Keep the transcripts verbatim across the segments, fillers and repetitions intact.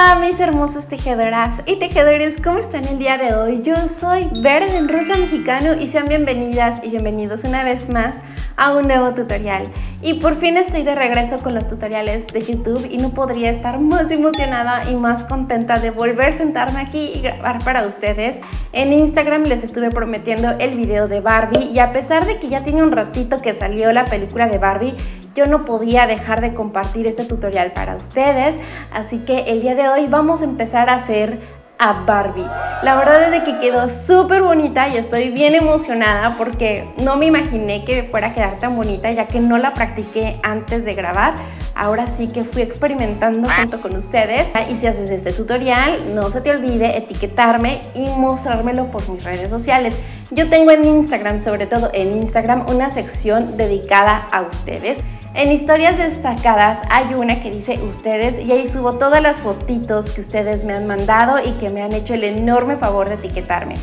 Hola mis hermosas tejedoras y tejedores, ¿cómo están el día de hoy? Yo soy Verde en Rosa Mexicano y sean bienvenidas y bienvenidos una vez más a un nuevo tutorial. Y por fin estoy de regreso con los tutoriales de YouTube y no podría estar más emocionada y más contenta de volver a sentarme aquí y grabar para ustedes. En Instagram les estuve prometiendo el video de Barbie y a pesar de que ya tiene un ratito que salió la película de Barbie, yo no podía dejar de compartir este tutorial para ustedes, así que el día de hoy vamos a empezar a hacer a Barbie. La verdad es que quedó súper bonita y estoy bien emocionada porque no me imaginé que fuera a quedar tan bonita, ya que no la practiqué antes de grabar. Ahora sí que fui experimentando junto con ustedes. Y si haces este tutorial, no se te olvide etiquetarme y mostrármelo por mis redes sociales. Yo tengo en Instagram, sobre todo en Instagram, una sección dedicada a ustedes. En historias destacadas hay una que dice ustedes y ahí subo todas las fotitos que ustedes me han mandado y que me han hecho el enorme favor de etiquetarme.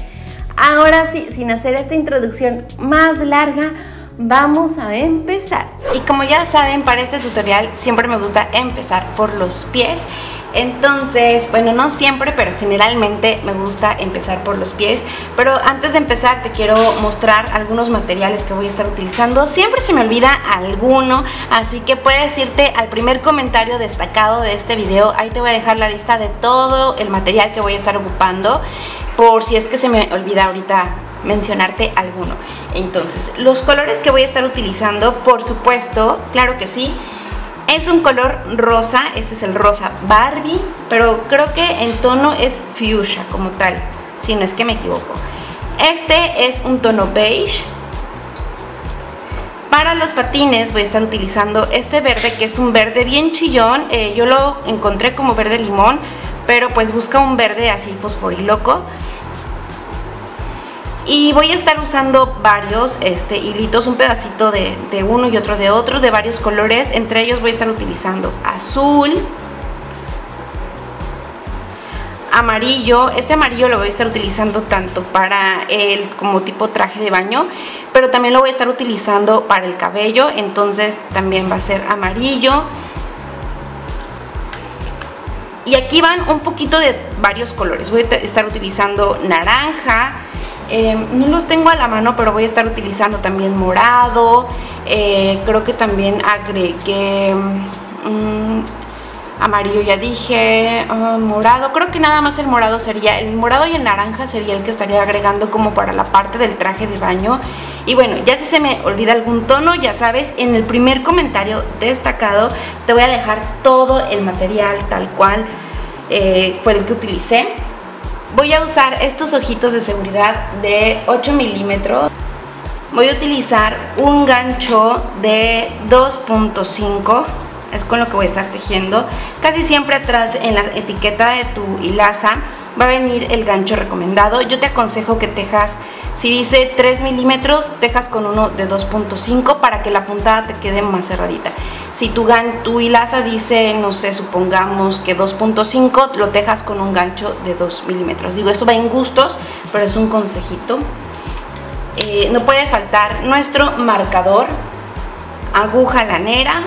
Ahora sí, sin hacer esta introducción más larga, vamos a empezar. Y como ya saben, para este tutorial siempre me gusta empezar por los pies. Entonces, bueno, no siempre, pero generalmente me gusta empezar por los pies. Pero antes de empezar te quiero mostrar algunos materiales que voy a estar utilizando. Siempre se me olvida alguno, así que puedes irte al primer comentario destacado de este video. Ahí te voy a dejar la lista de todo el material que voy a estar ocupando, por si es que se me olvida ahorita mencionarte alguno. Entonces, los colores que voy a estar utilizando, por supuesto, claro que sí, es un color rosa, este es el rosa Barbie, pero creo que el tono es fuchsia como tal, si no es que me equivoco. Este es un tono beige. Para los patines voy a estar utilizando este verde, que es un verde bien chillón. Eh, yo lo encontré como verde limón, pero pues busca un verde así fosforiloco. Y voy a estar usando varios este, hilitos, un pedacito de, de uno y otro de otro, de varios colores. Entre ellos voy a estar utilizando azul, amarillo. Este amarillo lo voy a estar utilizando tanto para el como tipo traje de baño, pero también lo voy a estar utilizando para el cabello. Entonces también va a ser amarillo. Y aquí van un poquito de varios colores. Voy a estar utilizando naranja. Eh, no los tengo a la mano, pero voy a estar utilizando también morado. Eh, creo que también agregué mmm, amarillo, ya dije, uh, morado. Creo que nada más el morado sería, el morado y el naranja sería el que estaría agregando como para la parte del traje de baño. Y bueno, ya si se me olvida algún tono, ya sabes, en el primer comentario destacado te voy a dejar todo el material tal cual eh, fue el que utilicé. Voy a usar estos ojitos de seguridad de ocho milímetros. Voy a utilizar un gancho de dos punto cinco. Es con lo que voy a estar tejiendo. Casi siempre atrás en la etiqueta de tu hilaza va a venir el gancho recomendado. Yo te aconsejo que tejas, si dice tres milímetros, tejas con uno de dos punto cinco para que la puntada te quede más cerradita. Si tu, gan tu hilaza dice, no sé, supongamos que dos punto cinco, lo tejas con un gancho de dos milímetros. Digo, esto va en gustos, pero es un consejito. Eh, no puede faltar nuestro marcador, aguja lanera,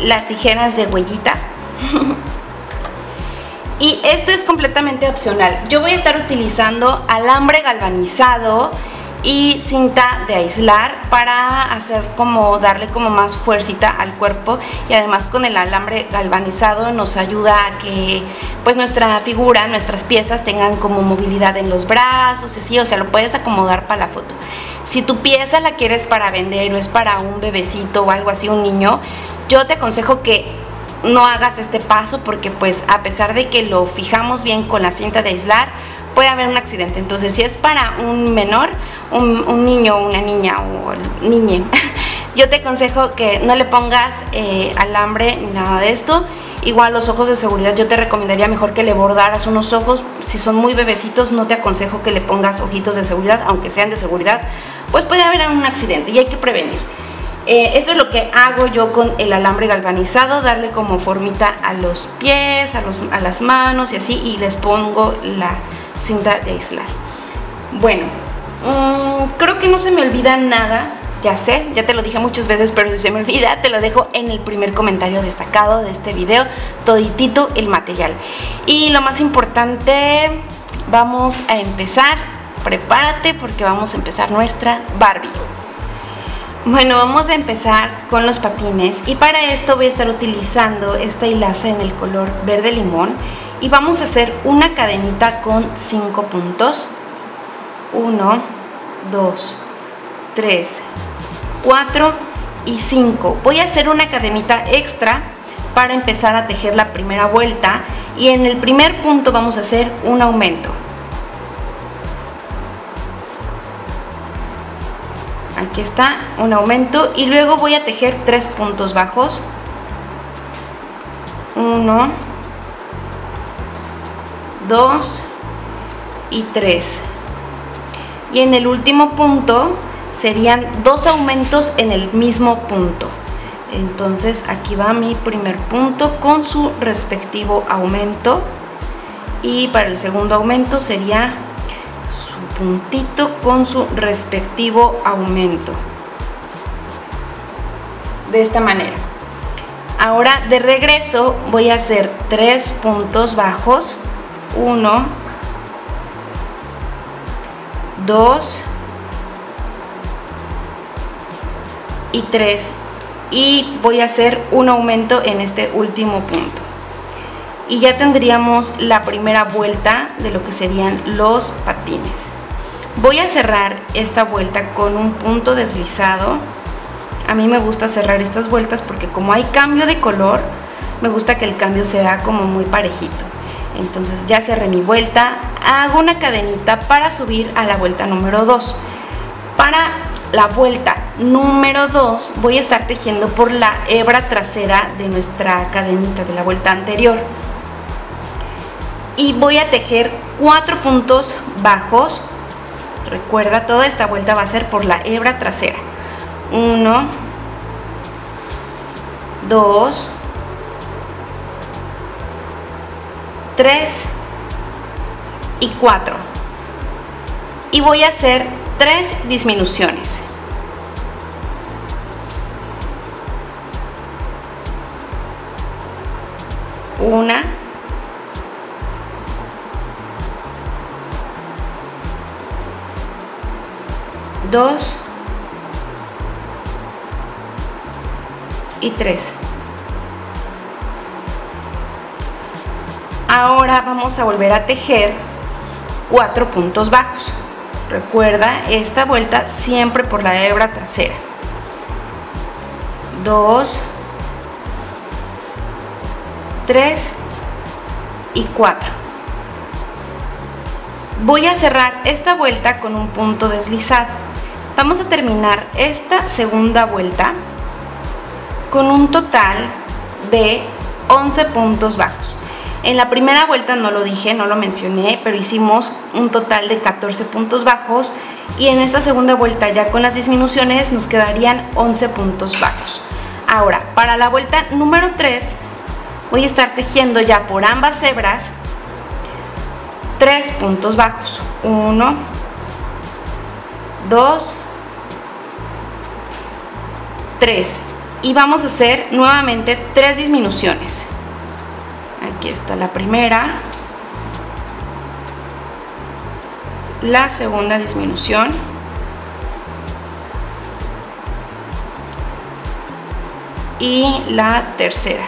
las tijeras de huellita. Y esto es completamente opcional. Yo voy a estar utilizando alambre galvanizado y cinta de aislar para hacer como darle como más fuercita al cuerpo, y además con el alambre galvanizado nos ayuda a que pues nuestra figura, nuestras piezas tengan como movilidad en los brazos, así, o sea, lo puedes acomodar para la foto. Si tu pieza la quieres para vender o es para un bebecito o algo así, un niño, yo te aconsejo que no hagas este paso porque pues a pesar de que lo fijamos bien con la cinta de aislar puede haber un accidente. Entonces si es para un menor, un, un niño, una niña o niñe, yo te aconsejo que no le pongas eh, alambre ni nada de esto. Igual los ojos de seguridad, yo te recomendaría mejor que le bordaras unos ojos. Si son muy bebecitos no te aconsejo que le pongas ojitos de seguridad, aunque sean de seguridad, pues puede haber un accidente y hay que prevenir. Eh, esto es lo que hago yo con el alambre galvanizado, darle como formita a los pies, a, los, a las manos y así, y les pongo la cinta de aislar. Bueno, um, creo que no se me olvida nada. Ya sé, ya te lo dije muchas veces, pero si se me olvida, te lo dejo en el primer comentario destacado de este video, toditito el material. Y lo más importante, vamos a empezar. Prepárate porque vamos a empezar nuestra Barbie. Bueno, vamos a empezar con los patines y para esto voy a estar utilizando esta hilaza en el color verde limón y vamos a hacer una cadenita con cinco puntos. uno, dos, tres, cuatro y cinco. Voy a hacer una cadenita extra para empezar a tejer la primera vuelta y en el primer punto vamos a hacer un aumento. Aquí está, un aumento y luego voy a tejer tres puntos bajos. uno, dos y tres. Y en el último punto serían dos aumentos en el mismo punto. Entonces aquí va mi primer punto con su respectivo aumento. Y para el segundo aumento sería su puntito con su respectivo aumento, de esta manera. Ahora de regreso voy a hacer tres puntos bajos, uno, dos y tres, y voy a hacer un aumento en este último punto y ya tendríamos la primera vuelta de lo que serían los patines. Voy a cerrar esta vuelta con un punto deslizado. A mí me gusta cerrar estas vueltas porque como hay cambio de color, me gusta que el cambio sea como muy parejito. Entonces ya cerré mi vuelta, hago una cadenita para subir a la vuelta número dos. Para la vuelta número dos voy a estar tejiendo por la hebra trasera de nuestra cadenita de la vuelta anterior. Y voy a tejer cuatro puntos bajos. Recuerda, toda esta vuelta va a ser por la hebra trasera. uno, dos, tres y cuatro. Y voy a hacer tres disminuciones. Una. Dos. Y tres. Ahora vamos a volver a tejer cuatro puntos bajos. Recuerda, esta vuelta siempre por la hebra trasera. dos, tres y cuatro. Voy a cerrar esta vuelta con un punto deslizado. Vamos a terminar esta segunda vuelta con un total de once puntos bajos. En la primera vuelta no lo dije, no lo mencioné, pero hicimos un total de catorce puntos bajos y en esta segunda vuelta ya con las disminuciones nos quedarían once puntos bajos. Ahora, para la vuelta número tres voy a estar tejiendo ya por ambas hebras tres puntos bajos. uno, dos, tres. Y vamos a hacer nuevamente tres disminuciones. Aquí está la primera, la segunda disminución, y la tercera.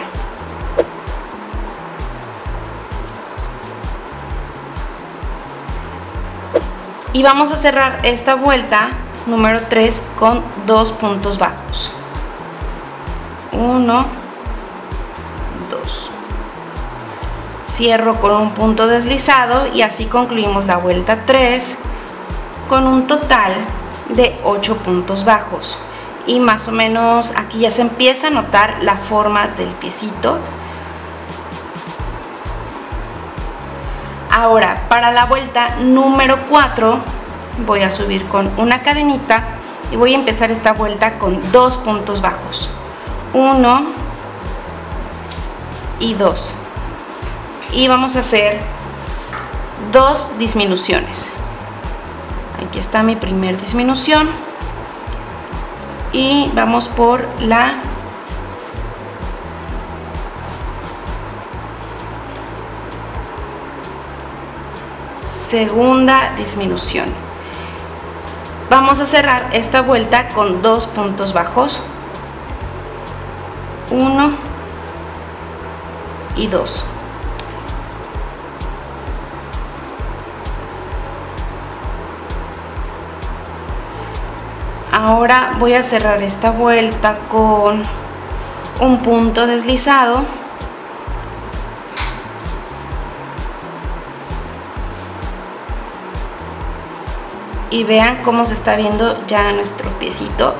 Y vamos a cerrar esta vuelta número tres con dos puntos bajos. uno, dos. Cierro con un punto deslizado y así concluimos la vuelta tres con un total de ocho puntos bajos. Y más o menos aquí ya se empieza a notar la forma del piecito. Ahora, para la vuelta número cuatro voy a subir con una cadenita y voy a empezar esta vuelta con dos puntos bajos. uno y dos. Y vamos a hacer dos disminuciones. Aquí está mi primer disminución y vamos por la segunda disminución. Vamos a cerrar esta vuelta con dos puntos bajos, uno y dos. Ahora voy a cerrar esta vuelta con un punto deslizado y vean cómo se está viendo ya nuestro piecito.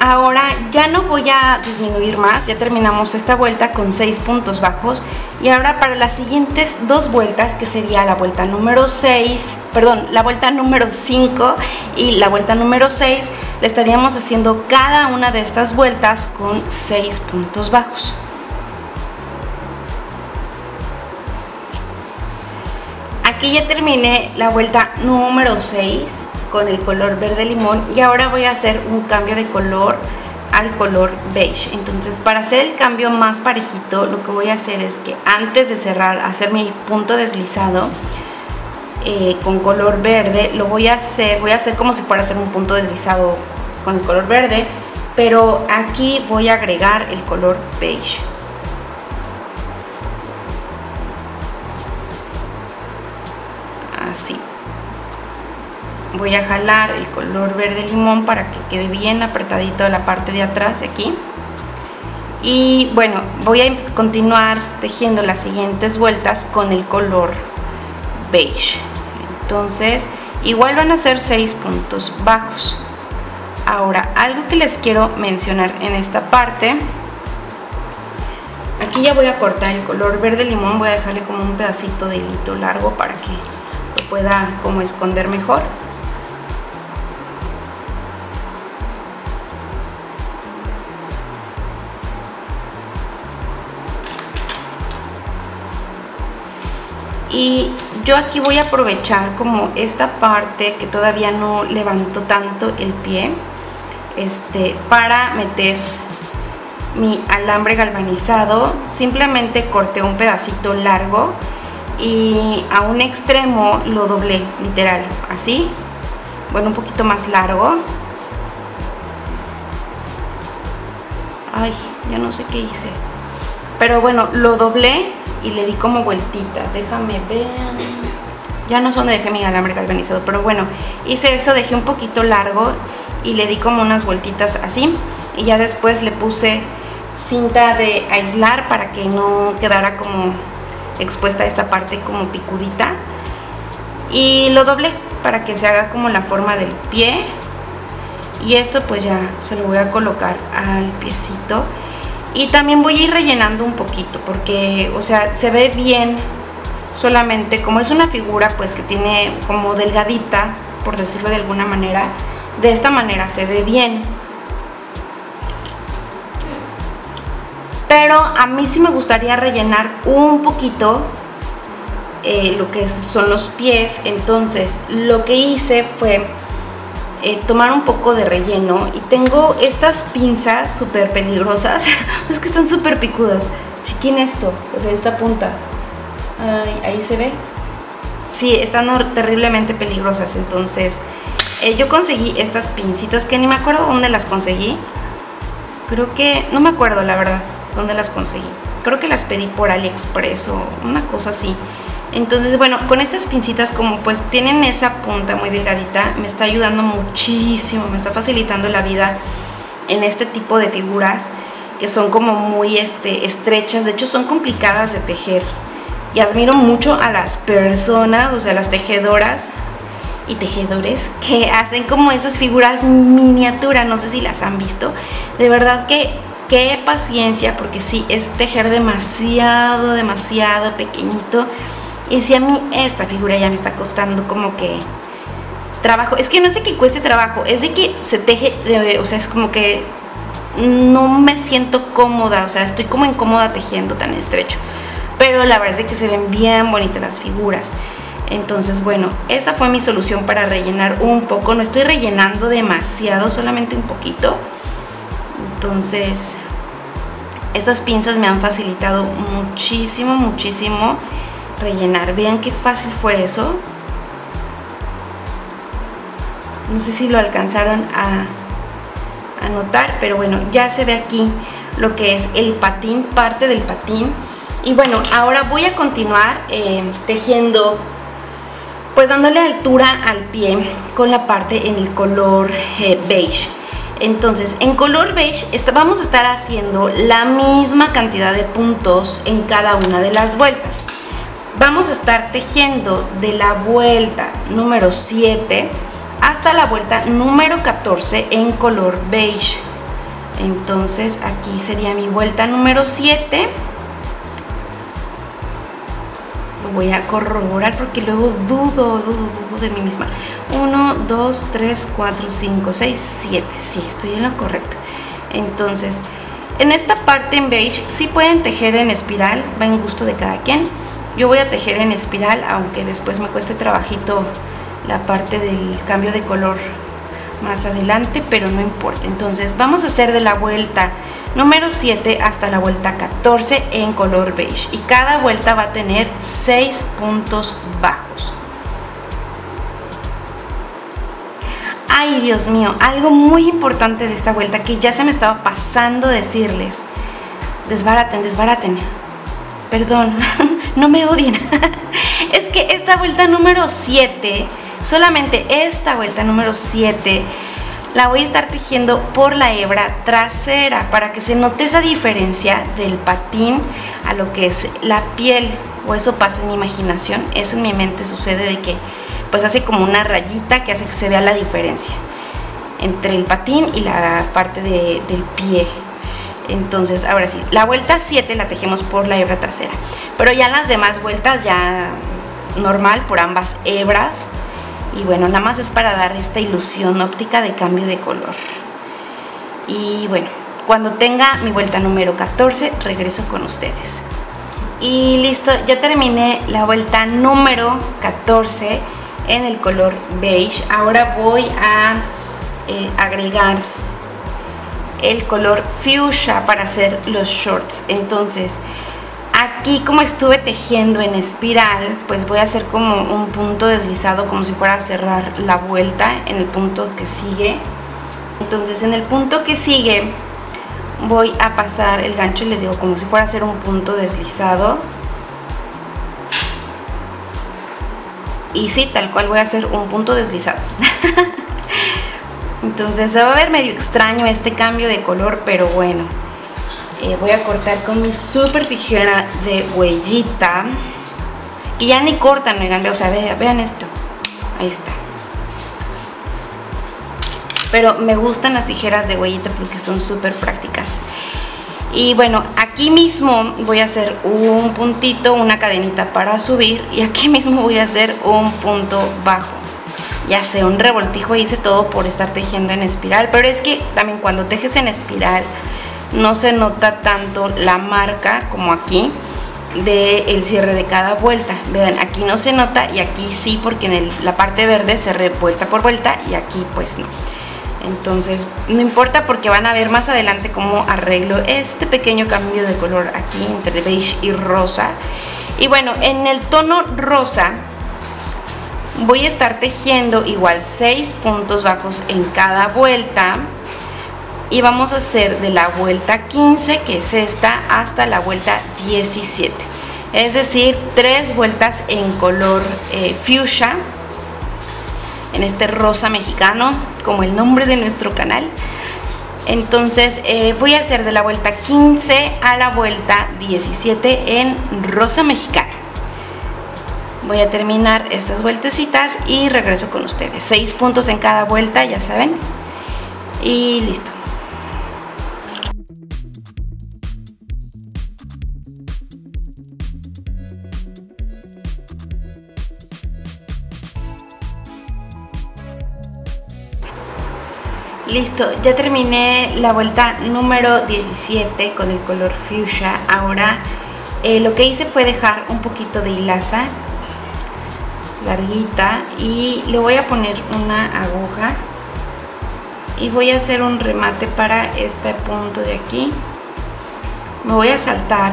Ahora ya no voy a disminuir más, ya terminamos esta vuelta con seis puntos bajos y ahora para las siguientes dos vueltas, que sería la vuelta número seis, perdón, la vuelta número cinco y la vuelta número seis, le estaríamos haciendo cada una de estas vueltas con seis puntos bajos. Aquí ya terminé la vuelta número seis. Con el color verde limón y ahora voy a hacer un cambio de color al color beige. Entonces, para hacer el cambio más parejito, lo que voy a hacer es que antes de cerrar, hacer mi punto deslizado eh, con color verde, lo voy a hacer, voy a hacer como si fuera a hacer un punto deslizado con el color verde, pero aquí voy a agregar el color beige. Así. Voy a jalar el color verde limón para que quede bien apretadito la parte de atrás de aquí. Y bueno, voy a continuar tejiendo las siguientes vueltas con el color beige. Entonces, igual van a ser seis puntos bajos. Ahora, algo que les quiero mencionar en esta parte. Aquí ya voy a cortar el color verde limón. Voy a dejarle como un pedacito de hilito largo para que lo pueda como esconder mejor. Y yo aquí voy a aprovechar como esta parte que todavía no levanto tanto el pie este, para meter mi alambre galvanizado. Simplemente corté un pedacito largo y a un extremo lo doblé, literal, así. Bueno, un poquito más largo. Ay, ya no sé qué hice. Pero bueno, lo doblé. Y le di como vueltitas, déjame ver, ya no sé dónde dejé mi alambre galvanizado, pero bueno, hice eso, dejé un poquito largo y le di como unas vueltitas así y ya después le puse cinta de aislar para que no quedara como expuesta esta parte como picudita y lo doblé para que se haga como la forma del pie y esto pues ya se lo voy a colocar al piecito. Y también voy a ir rellenando un poquito porque, o sea, se ve bien solamente como es una figura pues que tiene como delgadita, por decirlo de alguna manera, de esta manera se ve bien. Pero a mí sí me gustaría rellenar un poquito eh, lo que son los pies, entonces lo que hice fue... Eh, tomar un poco de relleno y tengo estas pinzas súper peligrosas, es que están súper picudas, chiquín esto, o sea esta punta, ay, ahí se ve, sí, están terriblemente peligrosas, entonces eh, yo conseguí estas pincitas que ni me acuerdo dónde las conseguí, creo que, no me acuerdo la verdad dónde las conseguí, creo que las pedí por AliExpress o una cosa así. Entonces, bueno, con estas pincitas como pues tienen esa punta muy delgadita, me está ayudando muchísimo, me está facilitando la vida en este tipo de figuras que son como muy este, estrechas, de hecho son complicadas de tejer. Y admiro mucho a las personas, o sea, las tejedoras y tejedores que hacen como esas figuras miniatura, no sé si las han visto, de verdad que... Qué paciencia, porque sí, es tejer demasiado, demasiado pequeñito. Y si a mí esta figura ya me está costando como que trabajo. Es que no es de que cueste trabajo, es de que se teje, de, o sea, es como que no me siento cómoda, o sea, estoy como incómoda tejiendo tan estrecho. Pero la verdad es que se ven bien bonitas las figuras. Entonces, bueno, esta fue mi solución para rellenar un poco. No estoy rellenando demasiado, solamente un poquito. Entonces, estas pinzas me han facilitado muchísimo, muchísimo rellenar. Vean qué fácil fue eso. No sé si lo alcanzaron a, a notar, pero bueno, ya se ve aquí lo que es el patín, parte del patín. Y bueno, ahora voy a continuar eh, tejiendo, pues dándole altura al pie con la parte en el color eh, beige. Entonces, en color beige está, vamos a estar haciendo la misma cantidad de puntos en cada una de las vueltas. Vamos a estar tejiendo de la vuelta número siete hasta la vuelta número catorce en color beige. Entonces, aquí sería mi vuelta número siete. Voy a corroborar porque luego dudo, dudo, dudo de mí misma. uno, dos, tres, cuatro, cinco, seis, siete. Sí, estoy en lo correcto. Entonces, en esta parte en beige sí pueden tejer en espiral, va en gusto de cada quien. Yo voy a tejer en espiral, aunque después me cueste trabajito la parte del cambio de color más adelante, pero no importa. Entonces, vamos a hacer de la vuelta número siete hasta la vuelta catorce en color beige, y cada vuelta va a tener seis puntos bajos. Ay, Dios mío, algo muy importante de esta vuelta que ya se me estaba pasando decirles. Desbaraten, desbaraten. Perdón, no me odien. Es que esta vuelta número siete, solamente esta vuelta número siete, la voy a estar tejiendo por la hebra trasera para que se note esa diferencia del patín a lo que es la piel, o eso pasa en mi imaginación, eso en mi mente sucede, de que pues hace como una rayita que hace que se vea la diferencia entre el patín y la parte de, del pie. Entonces, ahora sí, la vuelta siete la tejemos por la hebra trasera, pero ya las demás vueltas ya normal por ambas hebras. Y bueno, nada más es para dar esta ilusión óptica de cambio de color. Y bueno, cuando tenga mi vuelta número catorce, regreso con ustedes. Y listo, ya terminé la vuelta número catorce en el color beige. Ahora voy a eh, agregar el color fuchsia para hacer los shorts. Entonces, aquí como estuve tejiendo en espiral, pues voy a hacer como un punto deslizado, como si fuera a cerrar la vuelta en el punto que sigue. Entonces, en el punto que sigue voy a pasar el gancho y les digo, como si fuera a hacer un punto deslizado. Y sí, tal cual voy a hacer un punto deslizado. Entonces se va a ver medio extraño este cambio de color, pero bueno. Eh, voy a cortar con mi super tijera de huellita, que ya ni cortan, oigan, o sea, vean, vean esto, ahí está. Pero me gustan las tijeras de huellita porque son súper prácticas. Y bueno, aquí mismo voy a hacer un puntito, una cadenita para subir, y aquí mismo voy a hacer un punto bajo. Ya sé, un revoltijo hice todo por estar tejiendo en espiral, pero es que también cuando tejes en espiral no se nota tanto la marca como aquí del cierre de cada vuelta. Vean, aquí no se nota y aquí sí, porque en el, la parte verde se revuelta por vuelta y aquí pues no. Entonces no importa, porque van a ver más adelante cómo arreglo este pequeño cambio de color aquí entre beige y rosa. Y bueno, en el tono rosa voy a estar tejiendo igual seis puntos bajos en cada vuelta. Y vamos a hacer de la vuelta quince, que es esta, hasta la vuelta diecisiete. Es decir, tres vueltas en color eh, fuchsia, en este rosa mexicano, como el nombre de nuestro canal. Entonces eh, voy a hacer de la vuelta quince a la vuelta diecisiete en rosa mexicano. Voy a terminar estas vueltecitas y regreso con ustedes. seis puntos en cada vuelta, ya saben. Y listo. Listo, ya terminé la vuelta número diecisiete con el color fuchsia. Ahora eh, lo que hice fue dejar un poquito de hilaza larguita, y le voy a poner una aguja y voy a hacer un remate para este punto de aquí. Me voy a saltar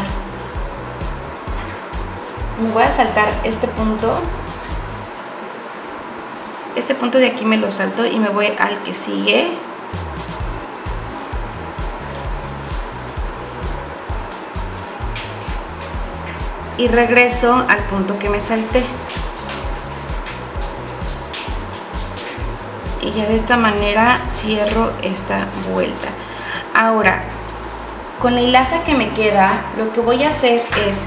me voy a saltar este punto este punto de aquí, me lo salto y me voy al que sigue. Y regreso al punto que me salté. Y ya de esta manera cierro esta vuelta. Ahora, con la hilaza que me queda, lo que voy a hacer es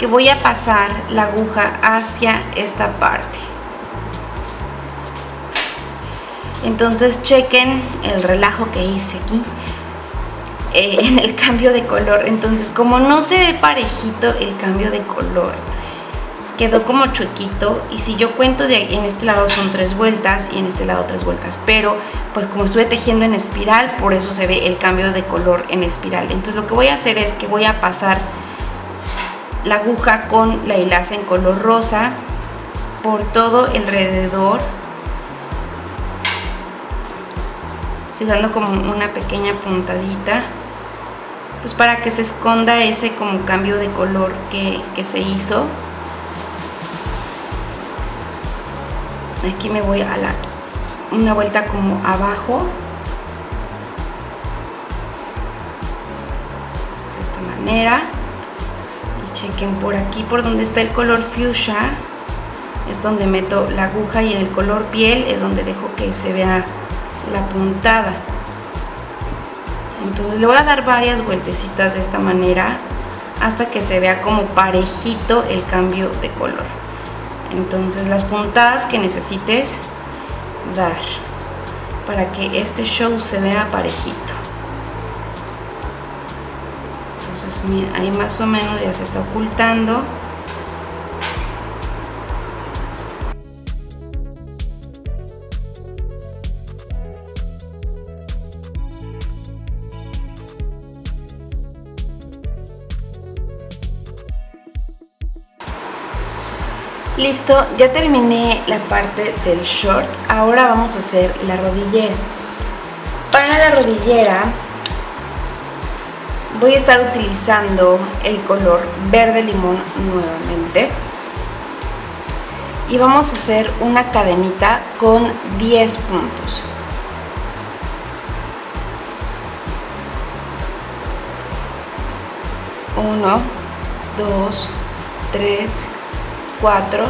que voy a pasar la aguja hacia esta parte. Entonces chequen el relajo que hice aquí. Eh, en el cambio de color. Entonces, como no se ve parejito el cambio de color, quedó como chuequito. Y si yo cuento de en este lado son tres vueltas y en este lado tres vueltas, pero pues como estuve tejiendo en espiral, por eso se ve el cambio de color en espiral. Entonces lo que voy a hacer es que voy a pasar la aguja con la hilaza en color rosa por todo alrededor. Estoy dando como una pequeña puntadita, pues para que se esconda ese como cambio de color que, que se hizo. Aquí me voy a la, una vuelta como abajo, de esta manera. Y chequen por aquí, por donde está el color fuchsia, es donde meto la aguja, y en el color piel es donde dejo que se vea la puntada. Entonces le voy a dar varias vueltecitas de esta manera hasta que se vea como parejito el cambio de color. Entonces las puntadas que necesites dar para que este show se vea parejito. Entonces mira, ahí más o menos ya se está ocultando. Listo, ya terminé la parte del short. Ahora vamos a hacer la rodillera. Para la rodillera voy a estar utilizando el color verde limón nuevamente. Y vamos a hacer una cadenita con diez puntos. uno, dos, tres, cuatro,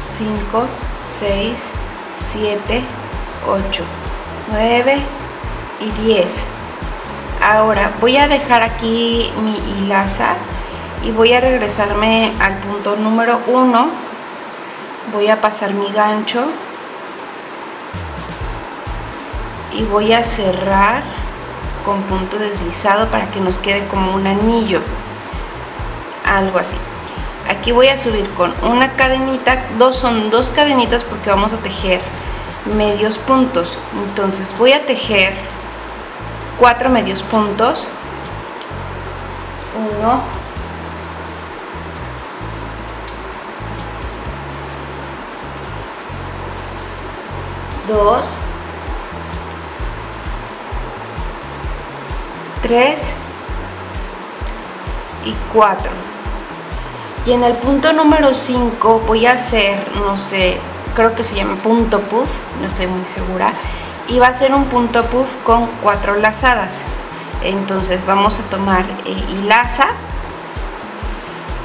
cinco, seis, siete, ocho, nueve y diez. Ahora voy a dejar aquí mi hilaza y voy a regresarme al punto número uno. Voy a pasar mi gancho y voy a cerrar con punto deslizado para que nos quede como un anillo, algo así. Aquí voy a subir con una cadenita, dos son dos cadenitas porque vamos a tejer medios puntos. Entonces voy a tejer cuatro medios puntos. Uno, dos, tres y cuatro. Y en el punto número cinco voy a hacer, no sé, creo que se llama punto puff, no estoy muy segura. Y va a ser un punto puff con cuatro lazadas. Entonces vamos a tomar eh, hilaza.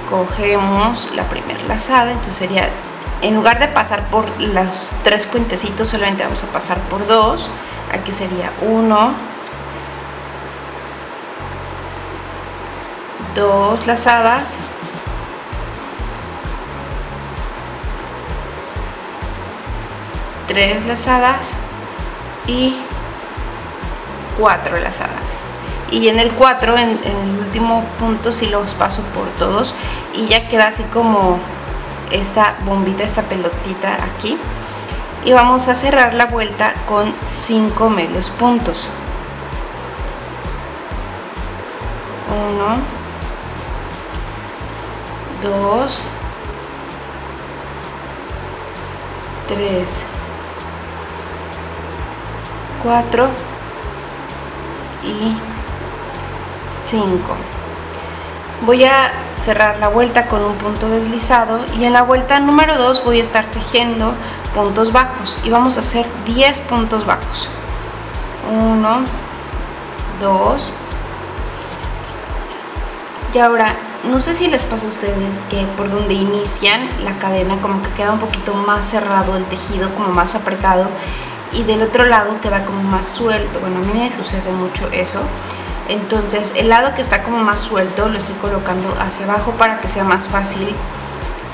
Cogemos la primera lazada, entonces sería, en lugar de pasar por los tres puentecitos, solamente vamos a pasar por dos. Aquí sería uno. Dos lazadas. tres lazadas y cuatro lazadas. Y en el cuatro, en, en el último punto, si sí los paso por todos y ya queda así como esta bombita, esta pelotita aquí. Y vamos a cerrar la vuelta con cinco medios puntos. uno, dos, tres, cuatro y cinco. Voy a cerrar la vuelta con un punto deslizado y en la vuelta número dos voy a estar tejiendo puntos bajos y vamos a hacer diez puntos bajos. uno, dos. Y ahora, no sé si les pasa a ustedes que por donde inician la cadena como que queda un poquito más cerrado el tejido, como más apretado, y del otro lado queda como más suelto. Bueno, a mí me sucede mucho eso. Entonces el lado que está como más suelto lo estoy colocando hacia abajo para que sea más fácil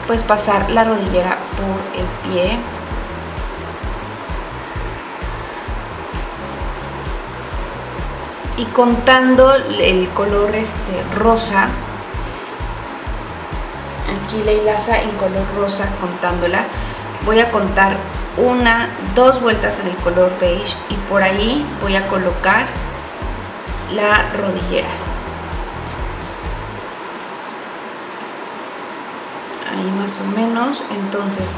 pues pasar la rodillera por el pie. Y contando el color este rosa, aquí la hilaza en color rosa, contándola voy a contar una, dos vueltas en el color beige y por ahí voy a colocar la rodillera. Ahí más o menos. Entonces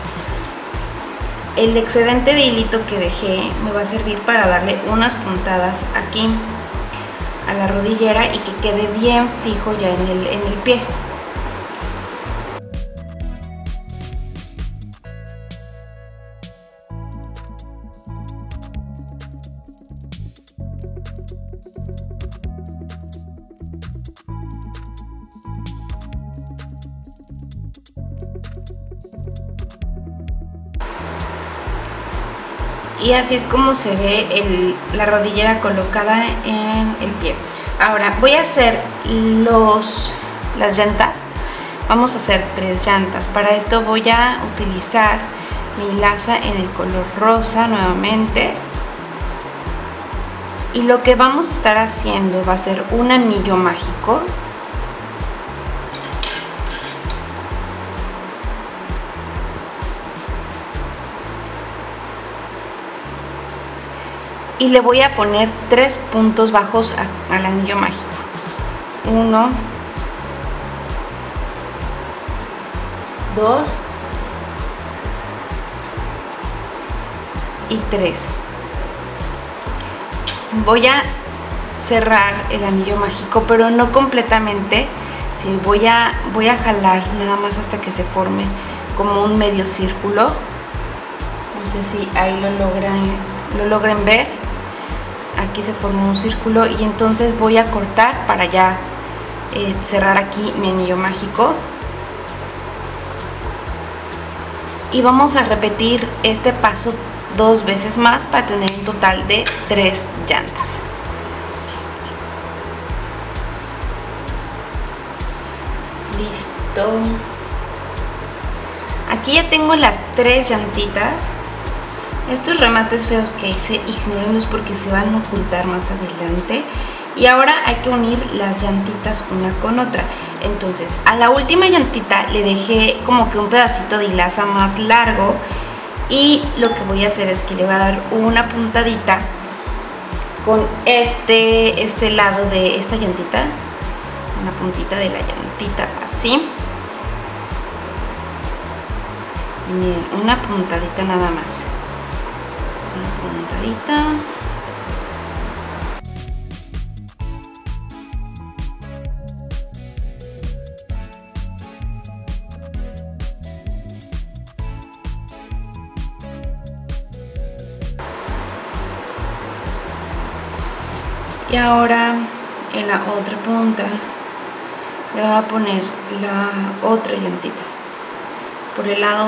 el excedente de hilito que dejé me va a servir para darle unas puntadas aquí a la rodillera y que quede bien fijo ya en el, en el pie. Y así es como se ve el, la rodillera colocada en el pie. Ahora voy a hacer los, las llantas. Vamos a hacer tres llantas. Para esto voy a utilizar mi hilaza en el color rosa nuevamente. Y lo que vamos a estar haciendo va a ser un anillo mágico. Y le voy a poner tres puntos bajos a, al anillo mágico. Uno, dos y tres. Voy a cerrar el anillo mágico, pero no completamente. Sí, voy a, voy a jalar nada más hasta que se forme como un medio círculo. No sé si ahí lo logran, lo logren ver. Aquí se formó un círculo y entonces voy a cortar para ya eh, cerrar aquí mi anillo mágico. Y vamos a repetir este paso dos veces más para tener un total de tres llantas. Listo. Aquí ya tengo las tres llantitas. Estos remates feos que hice, ignórenlos porque se van a ocultar más adelante. Y ahora hay que unir las llantitas una con otra. Entonces, a la última llantita le dejé como que un pedacito de hilaza más largo. Y lo que voy a hacer es que le voy a dar una puntadita con este, este lado de esta llantita. Una puntita de la llantita, así. Y miren, una puntadita nada más. Puntadita. Y ahora en la otra punta le voy a poner la otra llantita por el lado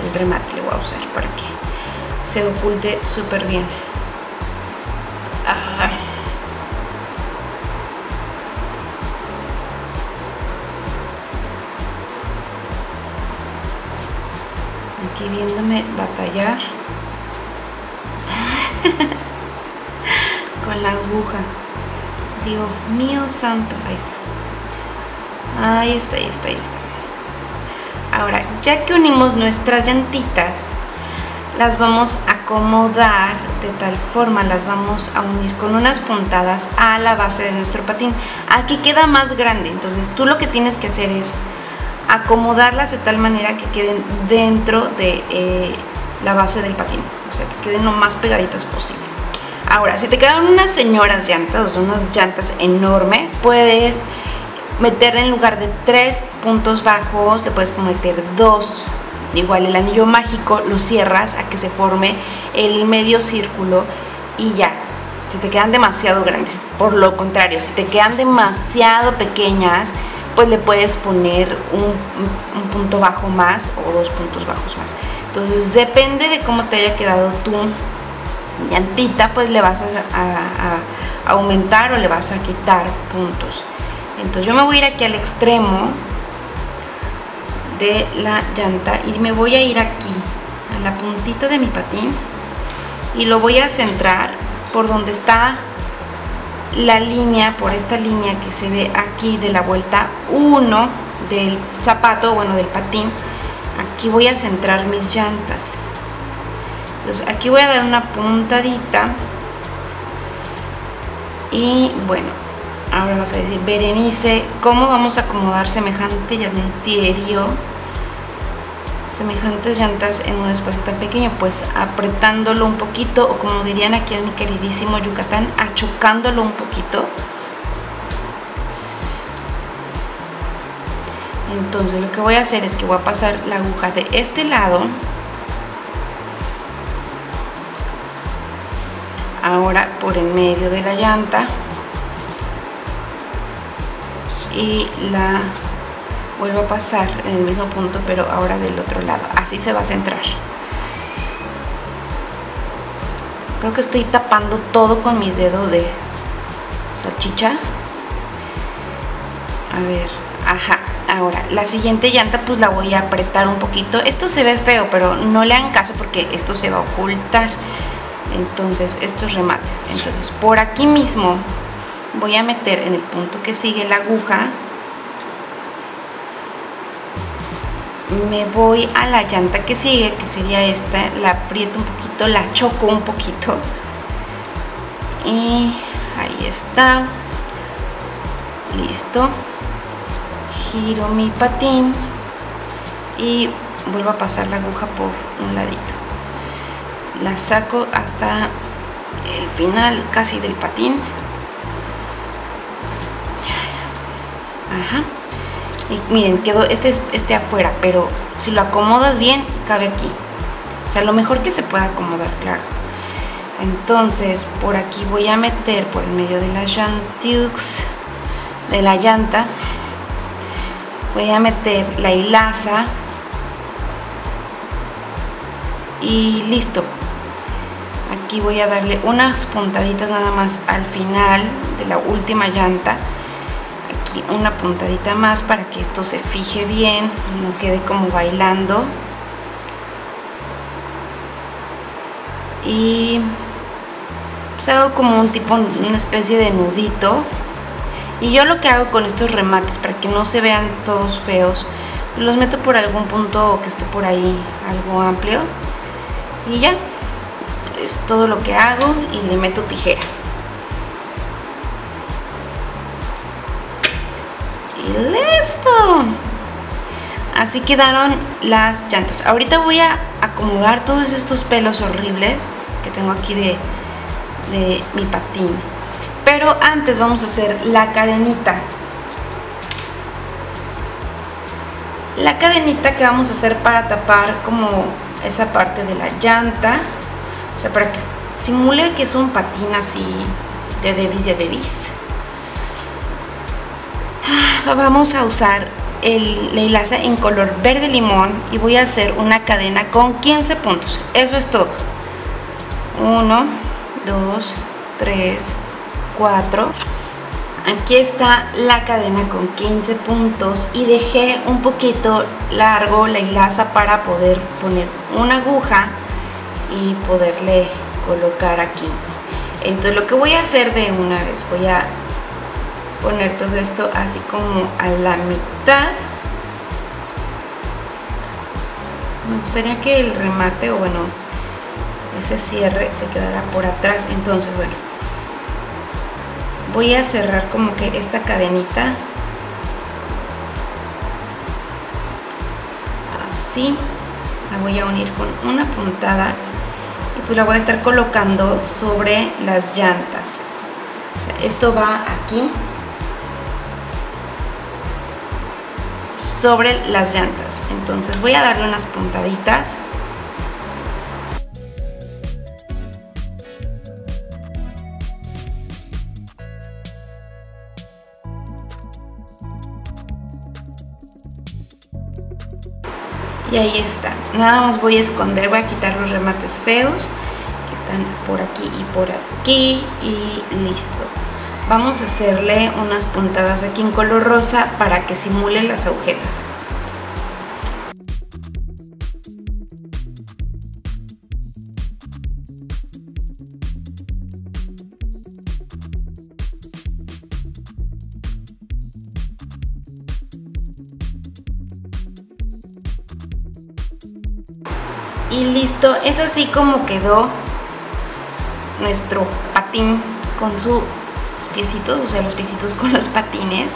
del remate, le voy a usar para que se oculte súper bien. Ajá. Aquí viéndome batallar con la aguja. Dios mío santo. Ahí está. Ahí está, ahí está, ahí está. Ahora, ya que unimos nuestras llantitas, las vamos a acomodar de tal forma, las vamos a unir con unas puntadas a la base de nuestro patín. Aquí queda más grande, entonces tú lo que tienes que hacer es acomodarlas de tal manera que queden dentro de, eh, la base del patín, o sea, que queden lo más pegaditas posible. Ahora, si te quedan unas señoras llantas, unas llantas enormes, puedes meter en lugar de tres puntos bajos, te puedes meter dos. Igual el anillo mágico lo cierras a que se forme el medio círculo y ya. Si te quedan demasiado grandes, por lo contrario, si te quedan demasiado pequeñas, pues le puedes poner un, un punto bajo más o dos puntos bajos más. Entonces depende de cómo te haya quedado tu llantita, pues le vas a, a, a aumentar o le vas a quitar puntos. Entonces yo me voy a ir aquí al extremo de la llanta y me voy a ir aquí a la puntita de mi patín y lo voy a centrar por donde está la línea, por esta línea que se ve aquí de la vuelta uno del zapato, bueno, del patín. Aquí voy a centrar mis llantas. Entonces aquí voy a dar una puntadita y bueno, ahora vas a decir, Berenice, ¿cómo vamos a acomodar semejante llantierío, semejantes llantas en un espacio tan pequeño? Pues apretándolo un poquito, o como dirían aquí en mi queridísimo Yucatán, achocándolo un poquito. Entonces lo que voy a hacer es que voy a pasar la aguja de este lado. Ahora por en medio de la llanta. Y la vuelvo a pasar en el mismo punto, pero ahora del otro lado. Así se va a centrar. Creo que estoy tapando todo con mis dedos de salchicha. A ver, ajá. Ahora, la siguiente llanta pues la voy a apretar un poquito. Esto se ve feo, pero no le hagan caso porque esto se va a ocultar. Entonces, estos remates. Entonces, por aquí mismo voy a meter en el punto que sigue la aguja. Me voy a la llanta que sigue, que sería esta, la aprieto un poquito, la choco un poquito. Y ahí está. Listo. Giro mi patín y vuelvo a pasar la aguja por un ladito. La saco hasta el final casi del patín. Ajá. Y miren, quedó este, este afuera, pero si lo acomodas bien, cabe aquí. O sea, lo mejor que se pueda acomodar, claro. Entonces, por aquí voy a meter por el medio de la llantux, de la llanta. Voy a meter la hilaza. Y listo. Aquí voy a darle unas puntaditas nada más al final de la última llanta. Aquí una puntadita más para que esto se fije bien, no quede como bailando. Y pues hago como un tipo, una especie de nudito. Y yo lo que hago con estos remates, para que no se vean todos feos, los meto por algún punto que esté por ahí, algo amplio. Y ya, es todo lo que hago y le meto tijera. ¡Listo! Así quedaron las llantas. Ahorita voy a acomodar todos estos pelos horribles que tengo aquí de, de mi patín. Pero antes vamos a hacer la cadenita. La cadenita que vamos a hacer para tapar como esa parte de la llanta. O sea, para que simule que es un patín así de devis, de devis. Vamos a usar el, la hilaza en color verde limón y voy a hacer una cadena con quince puntos. Eso es todo. uno, dos, tres, cuatro. Aquí está la cadena con quince puntos y dejé un poquito largo la hilaza para poder poner una aguja y poderle colocar aquí. Entonces lo que voy a hacer de una vez, voy a poner todo esto así como a la mitad. Me gustaría que el remate, o bueno, ese cierre se quedara por atrás. Entonces, bueno, voy a cerrar como que esta cadenita así la voy a unir con una puntada y pues la voy a estar colocando sobre las llantas. Esto va aquí, sobre las llantas. Entonces voy a darle unas puntaditas. Y ahí está. Nada más voy a esconder, voy a quitar los remates feos que están por aquí y por aquí y listo. Vamos a hacerle unas puntadas aquí en color rosa para que simule las agujetas. Y listo, es así como quedó nuestro patín con sus piecitos, o sea, los piecitos con los patines.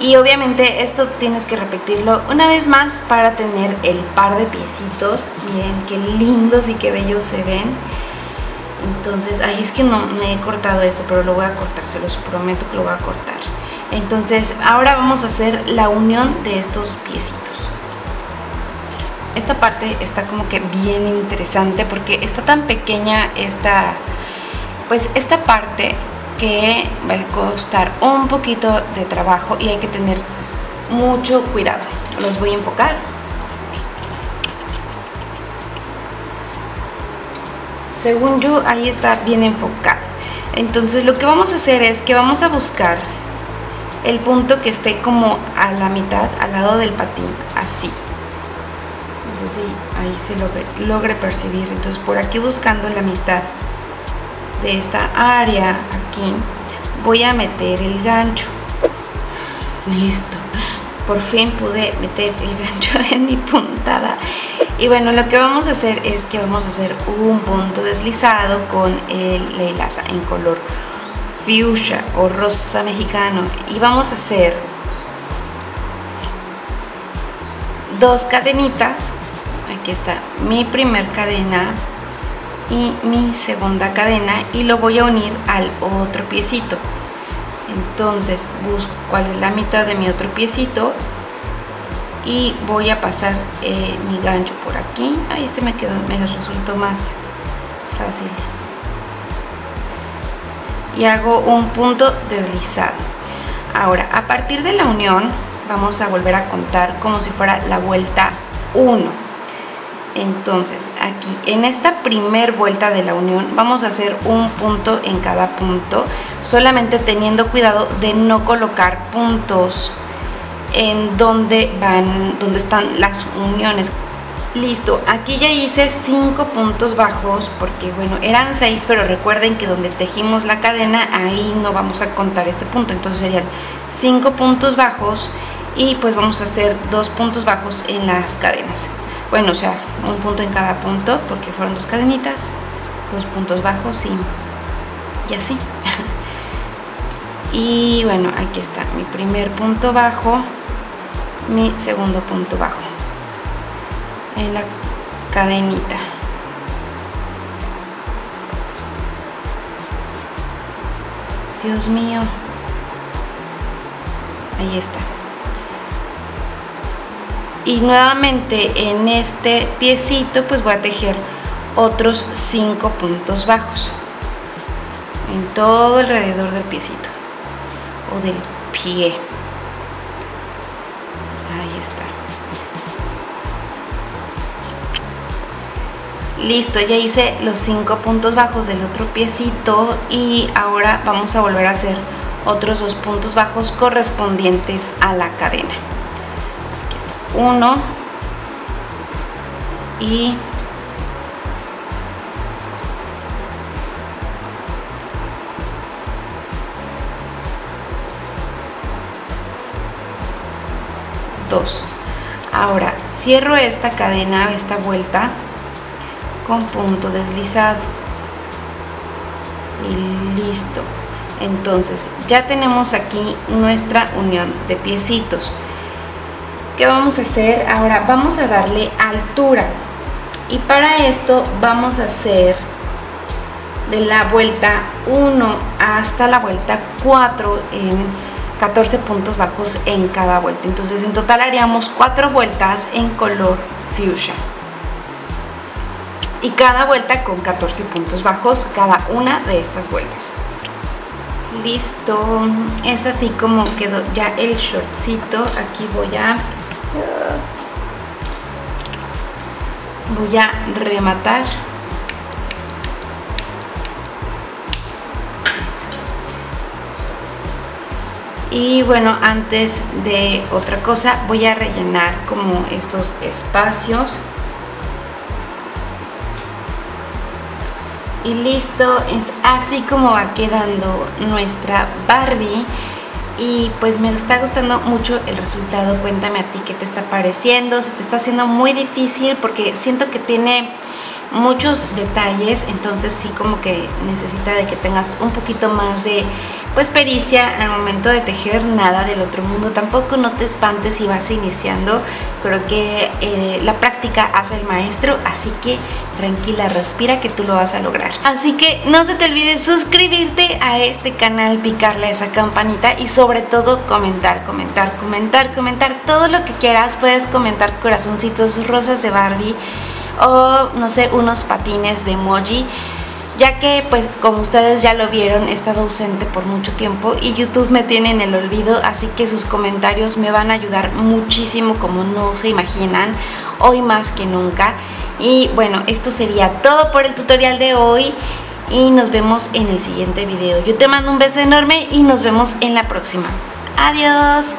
Y obviamente esto tienes que repetirlo una vez más para tener el par de piecitos. Miren qué lindos y qué bellos se ven. Entonces, ay, es que no me he cortado esto, pero lo voy a cortar, se los prometo que lo voy a cortar. Entonces, ahora vamos a hacer la unión de estos piecitos. Esta parte está como que bien interesante porque está tan pequeña esta, pues esta parte, que va a costar un poquito de trabajo y hay que tener mucho cuidado. Los voy a enfocar. Según yo, ahí está bien enfocado. Entonces lo que vamos a hacer es que vamos a buscar el punto que esté como a la mitad, al lado del patín, así. No sé si ahí se logre, logre percibir. Entonces por aquí, buscando la mitad de esta área, aquí voy a meter el gancho. Listo, por fin pude meter el gancho en mi puntada. Y bueno, lo que vamos a hacer es que vamos a hacer un punto deslizado con el, la hilaza en color fuchsia o rosa mexicano, y vamos a hacer dos cadenitas. Aquí está mi primer cadena y mi segunda cadena, y lo voy a unir al otro piecito. Entonces busco cuál es la mitad de mi otro piecito y voy a pasar eh, mi gancho por aquí. Ahí este me quedó, me resultó más fácil, y hago un punto deslizado. Ahora, a partir de la unión vamos a volver a contar como si fuera la vuelta uno. Entonces aquí en esta primer vuelta de la unión vamos a hacer un punto en cada punto, solamente teniendo cuidado de no colocar puntos en donde van, donde están las uniones. Listo, aquí ya hice cinco puntos bajos, porque bueno, eran seis, pero recuerden que donde tejimos la cadena, ahí no vamos a contar este punto, entonces serían cinco puntos bajos, y pues vamos a hacer dos puntos bajos en las cadenas. Bueno, o sea, un punto en cada punto, porque fueron dos cadenitas, dos puntos bajos y, y así. Y bueno, aquí está mi primer punto bajo, mi segundo punto bajo en la cadenita. Dios mío. Ahí está. Y nuevamente en este piecito pues voy a tejer otros cinco puntos bajos en todo alrededor del piecito o del pie. Ahí está. Listo, ya hice los cinco puntos bajos del otro piecito, y ahora vamos a volver a hacer otros dos puntos bajos correspondientes a la cadena. Uno y dos. Ahora cierro esta cadena, esta vuelta, con punto deslizado y listo. Entonces ya tenemos aquí nuestra unión de piecitos. ¿Qué vamos a hacer ahora? Vamos a darle altura. y para esto vamos a hacer de la vuelta uno hasta la vuelta cuatro en catorce puntos bajos en cada vuelta. Entonces en total haríamos cuatro vueltas en color fuchsia y cada vuelta con catorce puntos bajos cada una de estas vueltas. Listo, es así como quedó ya el shortcito. Aquí voy a voy a rematar. Y bueno, antes de otra cosa voy a rellenar como estos espacios. Y listo, es así como va quedando nuestra Barbie. Y pues me está gustando mucho el resultado. Cuéntame a ti qué te está pareciendo. Se te está haciendo muy difícil porque siento que tiene muchos detalles, entonces sí como que necesita de que tengas un poquito más de pues pericia al momento de tejer. Nada del otro mundo, tampoco no te espantes si vas iniciando. Creo que eh, la práctica hace el maestro, así que tranquila, respira que tú lo vas a lograr. Así que no se te olvide suscribirte a este canal, picarle a esa campanita y sobre todo comentar, comentar, comentar, comentar todo lo que quieras. Puedes comentar corazoncitos, rosas de Barbie o no sé, unos patines de emoji, ya que pues como ustedes ya lo vieron he estado ausente por mucho tiempo y YouTube me tiene en el olvido, así que sus comentarios me van a ayudar muchísimo como no se imaginan, hoy más que nunca. Y bueno, esto sería todo por el tutorial de hoy y nos vemos en el siguiente video. Yo te mando un beso enorme y nos vemos en la próxima. Adiós.